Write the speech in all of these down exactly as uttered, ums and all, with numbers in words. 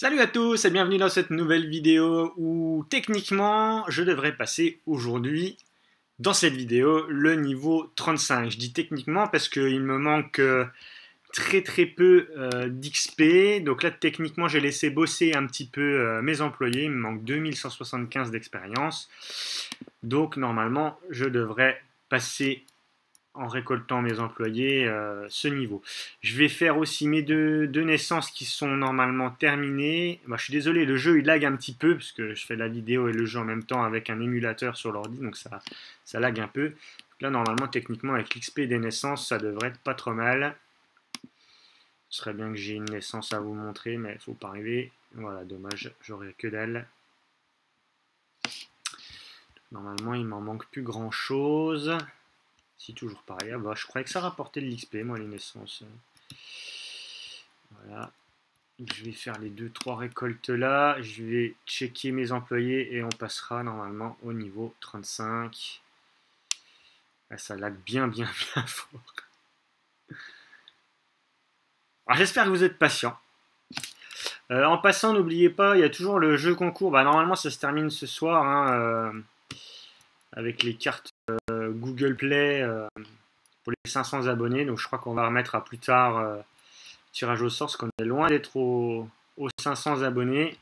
Salut à tous et bienvenue dans cette nouvelle vidéo où techniquement je devrais passer aujourd'hui dans cette vidéo le niveau trente-cinq. Je dis techniquement parce qu'il me manque très très peu euh, d'X P, donc là techniquement j'ai laissé bosser un petit peu euh, mes employés, il me manque deux mille cent soixante-quinze d'expérience, donc normalement je devrais passer en récoltant mes employés euh, ce niveau. Je vais faire aussi mes deux, deux naissances qui sont normalement terminées. Bah, je suis désolé, le jeu il lag un petit peu parce que je fais la vidéo et le jeu en même temps avec un émulateur sur l'ordi, donc ça, ça lag un peu. Là normalement techniquement avec l'X P des naissances ça devrait être pas trop mal. Ce serait bien que j'ai une naissance à vous montrer mais il faut pas arriver. Voilà, dommage, j'aurais que dalle. Normalement il m'en manque plus grand chose. Si toujours pareil, ah bah, je croyais que ça rapportait de l'X P, moi, les naissances. Voilà. Je vais faire les deux trois récoltes là. Je vais checker mes employés et on passera normalement au niveau trente-cinq. Là, ça lag bien, bien, bien fort. J'espère que vous êtes patients. Euh, en passant, n'oubliez pas, il y a toujours le jeu concours. Bah, normalement, ça se termine ce soir hein, euh, avec les cartes. Euh, Google Play euh, pour les cinq cents abonnés, donc je crois qu'on va remettre à plus tard euh, tirage au sort parce qu'on est loin d'être aux au cinq cents abonnés.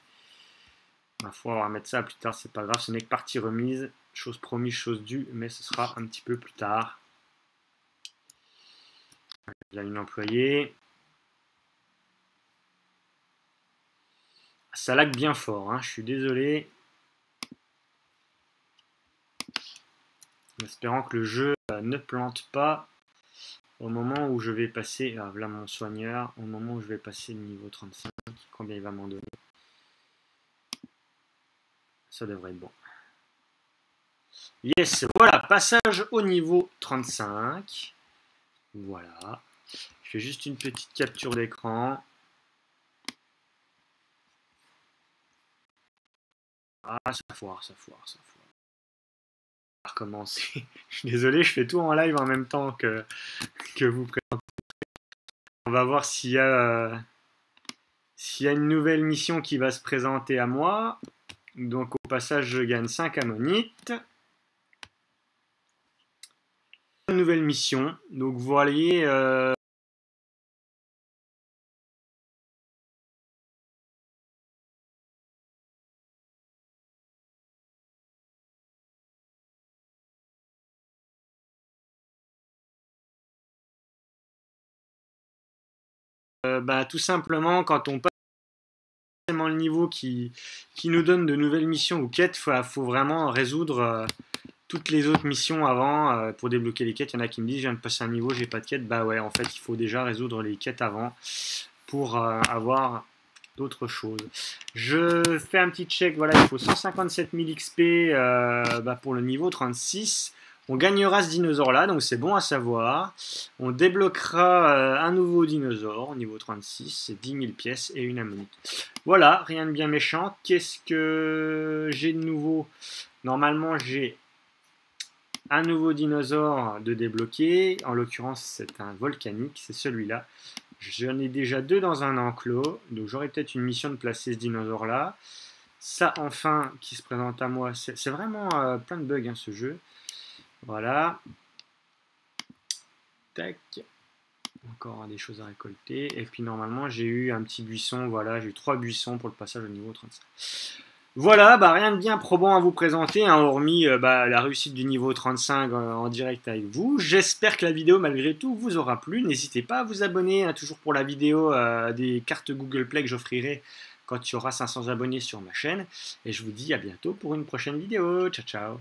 Ma foi, on va remettre ça à plus tard, c'est pas grave, ce n'est que partie remise, chose promise, chose due, mais ce sera un petit peu plus tard. Il y a une employée. Ça lag bien fort, hein, je suis désolé. En espérant que le jeu ne plante pas au moment où je vais passer, ah, là mon soigneur, au moment où je vais passer le niveau trente-cinq, combien il va m'en donner. Ça devrait être bon. Yes, voilà, passage au niveau trente-cinq. Voilà. Je fais juste une petite capture d'écran. Ah, ça foire, ça foire, ça foire. Commencer. Je suis désolé, je fais tout en live en même temps que, que vous présentez. On va voir s'il y, euh, s'il y a une nouvelle mission qui va se présenter à moi. Donc au passage, je gagne cinq ammonites. Une nouvelle mission. Donc vous voyez... Euh, Bah, tout simplement, quand on passe le niveau qui, qui nous donne de nouvelles missions ou quêtes, il faut, faut vraiment résoudre euh, toutes les autres missions avant euh, pour débloquer les quêtes. Il y en a qui me disent, je viens de passer un niveau, j'ai pas de quête. Bah ouais, en fait, il faut déjà résoudre les quêtes avant pour euh, avoir d'autres choses. Je fais un petit check, voilà, il faut cent cinquante-sept mille X P euh, bah, pour le niveau trente-six. On gagnera ce dinosaure-là, donc c'est bon à savoir. On débloquera un nouveau dinosaure au niveau trente-six, c'est dix mille pièces et une ammonite. Voilà, rien de bien méchant. Qu'est-ce que j'ai de nouveau? Normalement, j'ai un nouveau dinosaure de débloquer. En l'occurrence, c'est un volcanique, c'est celui-là. J'en ai déjà deux dans un enclos, donc j'aurai peut-être une mission de placer ce dinosaure-là. Ça, enfin, qui se présente à moi, c'est vraiment euh, plein de bugs, hein, ce jeu. Voilà. Tac. Encore des choses à récolter. Et puis normalement, j'ai eu un petit buisson. Voilà, j'ai eu trois buissons pour le passage au niveau trente-cinq. Voilà, bah, rien de bien probant à vous présenter, hein, hormis euh, bah, la réussite du niveau trente-cinq euh, en direct avec vous. J'espère que la vidéo, malgré tout, vous aura plu. N'hésitez pas à vous abonner, hein, toujours pour la vidéo euh, des cartes Google Play que j'offrirai quand il y aura cinq cents abonnés sur ma chaîne. Et je vous dis à bientôt pour une prochaine vidéo. Ciao, ciao.